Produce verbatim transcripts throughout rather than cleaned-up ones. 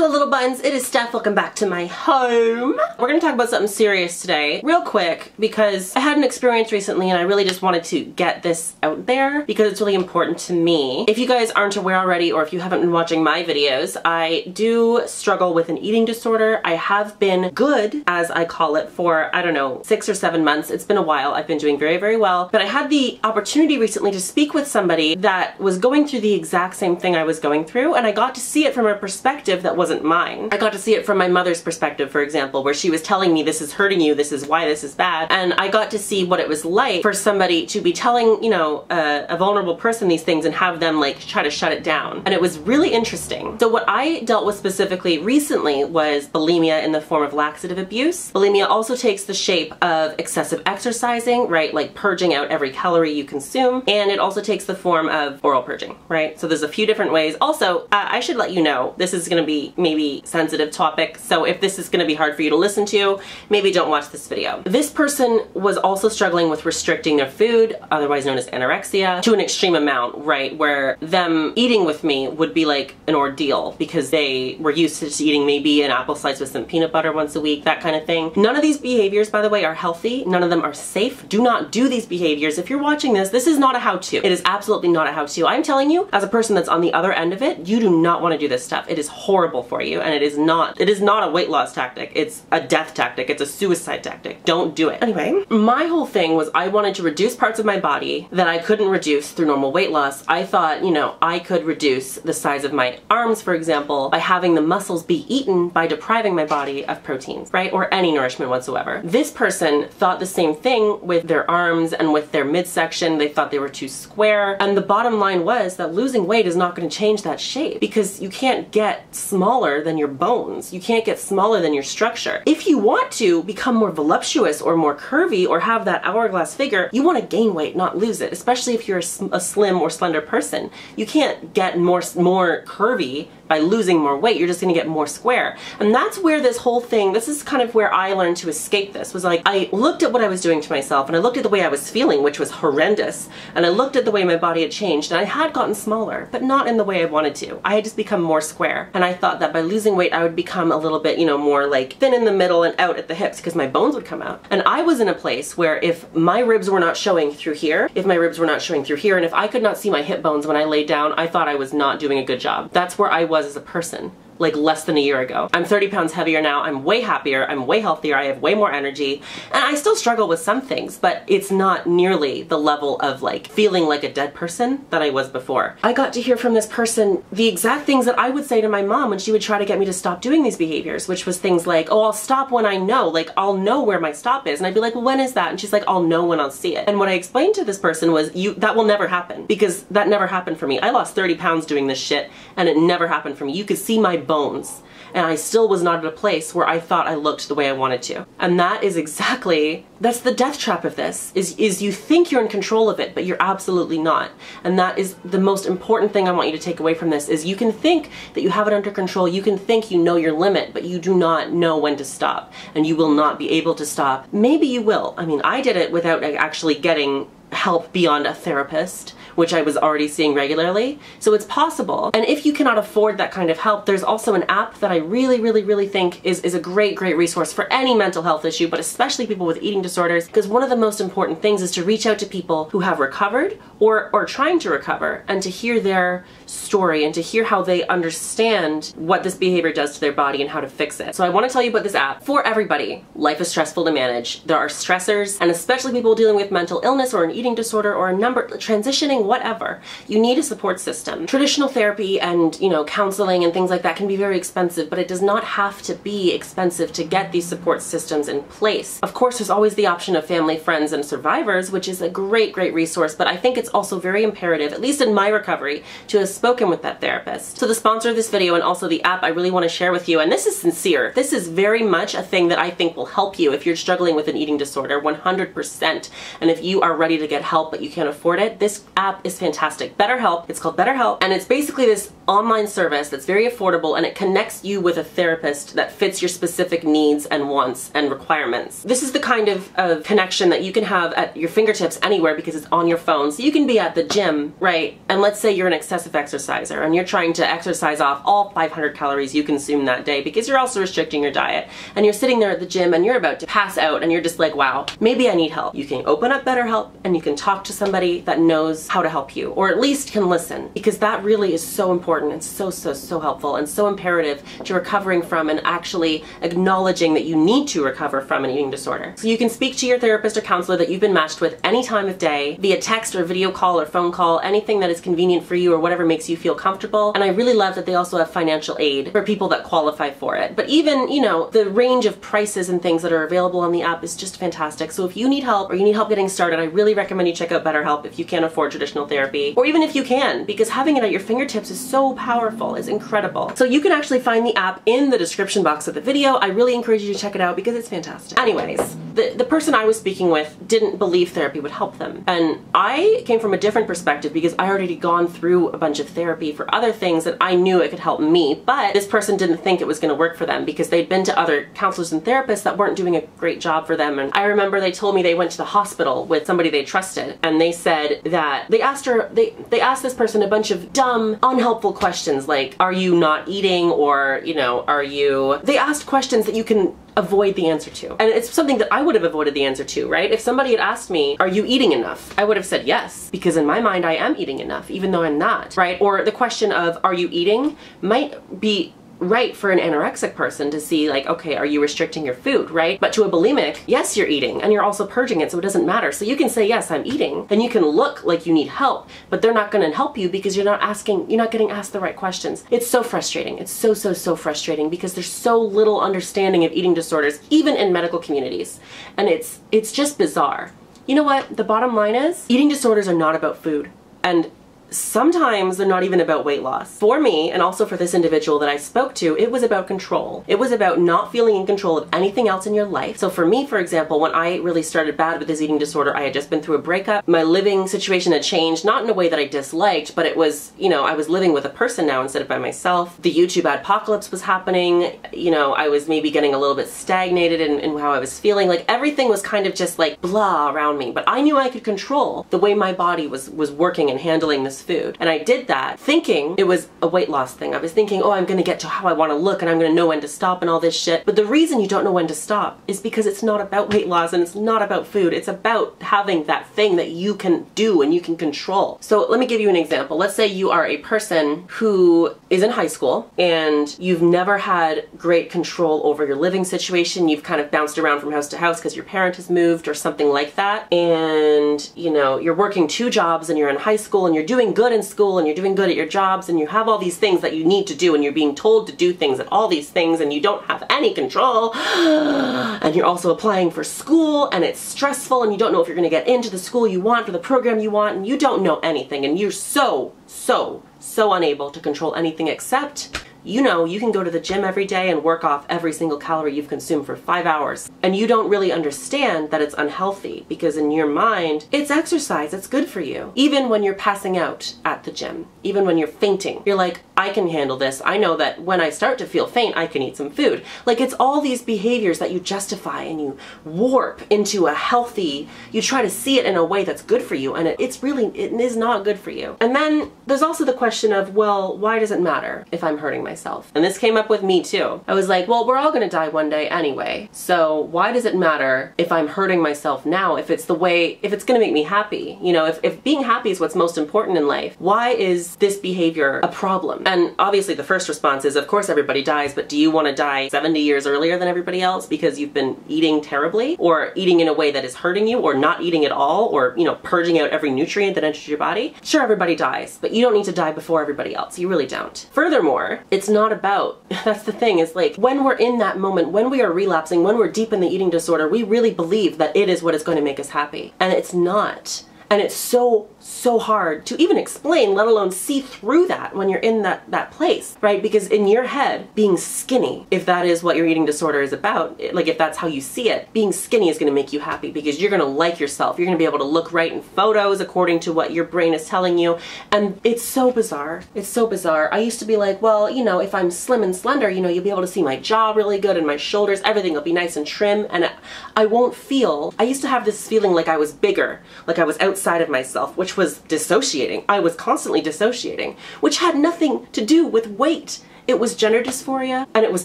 Hello little buttons, it is Steph, welcome back to my home. We're gonna talk about something serious today, real quick, because I had an experience recently and I really just wanted to get this out there because it's really important to me. If you guys aren't aware already, or if you haven't been watching my videos, I do struggle with an eating disorder. I have been good, as I call it, for, I don't know, six or seven months. It's been a while. I've been doing very, very well. But I had the opportunity recently to speak with somebody that was going through the exact same thing I was going through, and I got to see it from a perspective that wasn't mine. I got to see it from my mother's perspective, for example, where she was telling me this is hurting you, this is why this is bad, and I got to see what it was like for somebody to be telling, you know, a, a vulnerable person these things and have them like try to shut it down, and it was really interesting. So what I dealt with specifically recently was bulimia in the form of laxative abuse. Bulimia also takes the shape of excessive exercising, right, like purging out every calorie you consume, and it also takes the form of oral purging, right? So there's a few different ways. Also, uh, I should let you know, this is gonna be maybe sensitive topic, so if this is gonna be hard for you to listen to, maybe don't watch this video. This person was also struggling with restricting their food, otherwise known as anorexia, to an extreme amount, right, where them eating with me would be like an ordeal because they were used to just eating maybe an apple slice with some peanut butter once a week, that kind of thing. None of these behaviors, by the way, are healthy. None of them are safe. Do not do these behaviors. If you're watching this, this is not a how-to. It is absolutely not a how-to. I'm telling you, as a person that's on the other end of it, you do not want to do this stuff. It is horrible for you, and it is not, it is not a weight loss tactic. It's a death tactic. It's a suicide tactic. Don't do it. Anyway, my whole thing was I wanted to reduce parts of my body that I couldn't reduce through normal weight loss. I thought, you know, I could reduce the size of my arms, for example, by having the muscles be eaten by depriving my body of proteins, right? Or any nourishment whatsoever. This person thought the same thing with their arms and with their midsection. They thought they were too square. And the bottom line was that losing weight is not going to change that shape because you can't get smaller than your bones. You can't get smaller than your structure. If you want to become more voluptuous or more curvy or have that hourglass figure, you want to gain weight, not lose it, especially if you're a, sm a slim or slender person. You can't get more, more curvy by losing more weight. You're just gonna get more square. And that's where this whole thing, this is kind of where I learned to escape this, was like, I looked at what I was doing to myself and I looked at the way I was feeling, which was horrendous. And I looked at the way my body had changed, and I had gotten smaller, but not in the way I wanted to. I had just become more square. And I thought that by losing weight, I would become a little bit, you know, more like thin in the middle and out at the hips because my bones would come out. And I was in a place where if my ribs were not showing through here, if my ribs were not showing through here, and if I could not see my hip bones when I laid down, I thought I was not doing a good job. That's where I was as a person, like less than a year ago. I'm thirty pounds heavier now. I'm way happier. I'm way healthier. I have way more energy, and I still struggle with some things, but it's not nearly the level of like feeling like a dead person that I was before. I got to hear from this person the exact things that I would say to my mom when she would try to get me to stop doing these behaviors, which was things like, oh, I'll stop when I know, like I'll know where my stop is. And I'd be like, well, when is that? And she's like, I'll know when I'll see it. And what I explained to this person was, you, that will never happen, because that never happened for me. I lost thirty pounds doing this shit, and it never happened for me. You could see my bones, and I still was not at a place where I thought I looked the way I wanted to. And that is exactly, that's the death trap of this, is, is you think you're in control of it, but you're absolutely not. And that is the most important thing I want you to take away from this, is you can think that you have it under control, you can think you know your limit, but you do not know when to stop, and you will not be able to stop. Maybe you will. I mean, I did it without actually getting help beyond a therapist, which I was already seeing regularly. So it's possible. And if you cannot afford that kind of help, there's also an app that I really, really, really think is, is a great, great resource for any mental health issue, but especially people with eating disorders, because one of the most important things is to reach out to people who have recovered or are trying to recover, and to hear their story and to hear how they understand what this behavior does to their body and how to fix it. So I want to tell you about this app for everybody. Life is stressful to manage. There are stressors, and especially people dealing with mental illness or an eating disorder or a number, transitioning, whatever, you need a support system. Traditional therapy and, you know, counseling and things like that can be very expensive, but it does not have to be expensive to get these support systems in place. Of course, there's always the option of family, friends, and survivors, which is a great, great resource, but I think it's also very imperative, at least in my recovery, to have spoken with that therapist. So the sponsor of this video and also the app I really want to share with you, and this is sincere, this is very much a thing that I think will help you if you're struggling with an eating disorder, one hundred percent. And if you are ready to get help but you can't afford it, this app app is fantastic. BetterHelp, it's called BetterHelp, and it's basically this online service that's very affordable, and it connects you with a therapist that fits your specific needs and wants and requirements. This is the kind of, of connection that you can have at your fingertips anywhere because it's on your phone. So you can be at the gym, right, and let's say you're an excessive exerciser and you're trying to exercise off all five hundred calories you consume that day because you're also restricting your diet, and you're sitting there at the gym and you're about to pass out and you're just like, wow, maybe I need help. You can open up BetterHelp and you can talk to somebody that knows how to help you, or at least can listen, because that really is so important and so, so, so helpful and so imperative to recovering from and actually acknowledging that you need to recover from an eating disorder. So you can speak to your therapist or counselor that you've been matched with any time of day via text or video call or phone call, anything that is convenient for you or whatever makes you feel comfortable. And I really love that they also have financial aid for people that qualify for it. But even, you know, the range of prices and things that are available on the app is just fantastic. So if you need help or you need help getting started, I really recommend you check out BetterHelp if you can't afford traditional therapy, or even if you can, because having it at your fingertips is so powerful, it's incredible. So you can actually find the app in the description box of the video. I really encourage you to check it out because it's fantastic. Anyways, the, the person I was speaking with didn't believe therapy would help them. And I came from a different perspective because I already had gone through a bunch of therapy for other things that I knew it could help me, but this person didn't think it was going to work for them because they'd been to other counselors and therapists that weren't doing a great job for them. And I remember they told me they went to the hospital with somebody they trusted, and they said that they asked her, they, they asked this person a bunch of dumb, unhelpful questions like, are you not eating? Or, you know, are you, they asked questions that you can avoid the answer to. And it's something that I would have avoided the answer to, right? If somebody had asked me, are you eating enough? I would have said yes, because in my mind I am eating enough, even though I'm not, right? Or the question of, are you eating? Might be right for an anorexic person to see like, okay, are you restricting your food, right? But to a bulimic, yes, you're eating, and you're also purging it, so it doesn't matter. So you can say, yes, I'm eating, and you can look like you need help, but they're not gonna help you because you're not asking, you're not getting asked the right questions. It's so frustrating. It's so, so, so frustrating because there's so little understanding of eating disorders, even in medical communities. And it's, it's just bizarre. You know what? The bottom line is eating disorders are not about food. And sometimes they're not even about weight loss. For me, and also for this individual that I spoke to, it was about control. It was about not feeling in control of anything else in your life. So for me, for example, when I really started bad with this eating disorder, I had just been through a breakup. My living situation had changed, not in a way that I disliked, but it was, you know, I was living with a person now instead of by myself. The YouTube apocalypse was happening. You know, I was maybe getting a little bit stagnated in, in how I was feeling. Like everything was kind of just like blah around me, but I knew I could control the way my body was, was working and handling this food. And I did that thinking it was a weight loss thing. I was thinking, oh, I'm gonna get to how I want to look and I'm gonna know when to stop and all this shit. But the reason you don't know when to stop is because it's not about weight loss and it's not about food. It's about having that thing that you can do and you can control. So let me give you an example. Let's say you are a person who is in high school and you've never had great control over your living situation. You've kind of bounced around from house to house because your parent has moved or something like that. And you know, you're working two jobs and you're in high school and you're doing Doing good in school and you're doing good at your jobs and you have all these things that you need to do and you're being told to do things and all these things and you don't have any control and you're also applying for school and it's stressful and you don't know if you're going to get into the school you want for the program you want and you don't know anything and you're so, so, so unable to control anything except, you know, you can go to the gym every day and work off every single calorie you've consumed for five hours. And you don't really understand that it's unhealthy because in your mind, it's exercise, it's good for you. Even when you're passing out at the gym, even when you're fainting, you're like, I can handle this. I know that when I start to feel faint, I can eat some food. Like it's all these behaviors that you justify and you warp into a healthy, you try to see it in a way that's good for you. And it, it's really, it is not good for you. And then there's also the question of, well, why does it matter if I'm hurting myself? Myself. And this came up with me too. I was like, well, we're all gonna die one day anyway. So why does it matter if I'm hurting myself now? If it's the way, if it's gonna make me happy, you know, if, if being happy is what's most important in life, why is this behavior a problem? And obviously the first response is, of course everybody dies, but do you wanna die seventy years earlier than everybody else because you've been eating terribly or eating in a way that is hurting you or not eating at all or, you know, purging out every nutrient that enters your body? Sure, everybody dies, but you don't need to die before everybody else. You really don't. Furthermore, it's not about, that's the thing, is like when we're in that moment, when we are relapsing, when we're deep in the eating disorder, we really believe that it is what is going to make us happy. And it's not. And it's so, so hard to even explain, let alone see through that when you're in that, that place, right? Because in your head, being skinny, if that is what your eating disorder is about, like if that's how you see it, being skinny is gonna make you happy because you're gonna like yourself. You're gonna be able to look right in photos according to what your brain is telling you. And it's so bizarre. It's so bizarre. I used to be like, well, you know, if I'm slim and slender, you know, you'll be able to see my jaw really good and my shoulders, everything will be nice and trim. And I won't feel, I used to have this feeling like I was bigger, like I was outside of myself, which was dissociating. I was constantly dissociating, which had nothing to do with weight. It was gender dysphoria, and it was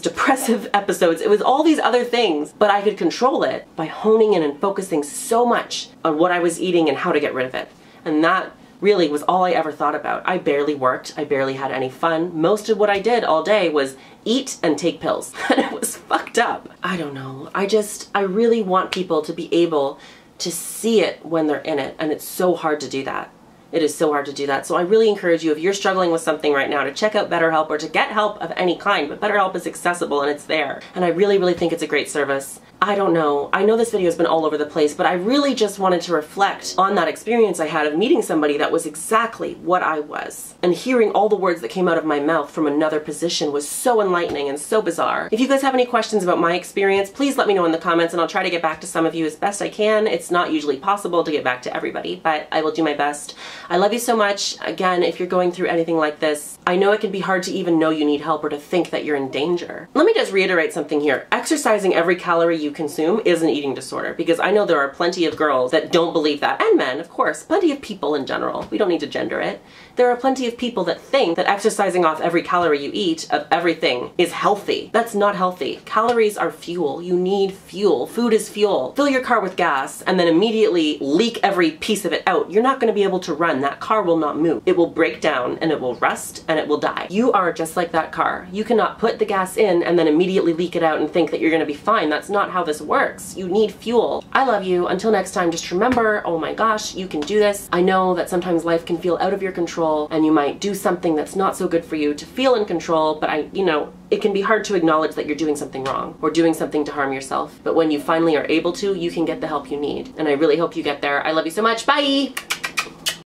depressive episodes. It was all these other things, but I could control it by honing in and focusing so much on what I was eating and how to get rid of it. And that really was all I ever thought about. I barely worked. I barely had any fun. Most of what I did all day was eat and take pills. And it was fucked up. I don't know. I just, I really want people to be able to see it when they're in it, and it's so hard to do that. It is so hard to do that. So I really encourage you, if you're struggling with something right now, to check out BetterHelp or to get help of any kind, but BetterHelp is accessible and it's there. And I really, really think it's a great service. I don't know. I know this video has been all over the place, but I really just wanted to reflect on that experience I had of meeting somebody that was exactly what I was. And hearing all the words that came out of my mouth from another position was so enlightening and so bizarre. If you guys have any questions about my experience, please let me know in the comments and I'll try to get back to some of you as best I can. It's not usually possible to get back to everybody, but I will do my best. I love you so much. Again, if you're going through anything like this, I know it can be hard to even know you need help or to think that you're in danger. Let me just reiterate something here. Exercising every calorie you consume is an eating disorder, because I know there are plenty of girls that don't believe that, and men, of course, plenty of people in general. We don't need to gender it. There are plenty of people that think that exercising off every calorie you eat of everything is healthy. That's not healthy. Calories are fuel. You need fuel. Food is fuel. Fill your car with gas and then immediately leak every piece of it out. You're not going to be able to run. That car will not move. It will break down and it will rust and it will die. You are just like that car. You cannot put the gas in and then immediately leak it out and think that you're going to be fine. That's not how this works. You need fuel. I love you. Until next time, just remember, oh my gosh, you can do this. I know that sometimes life can feel out of your control, and you might do something that's not so good for you to feel in control, but I, you know, it can be hard to acknowledge that you're doing something wrong or doing something to harm yourself. But when you finally are able to, you can get the help you need. And I really hope you get there. I love you so much. Bye!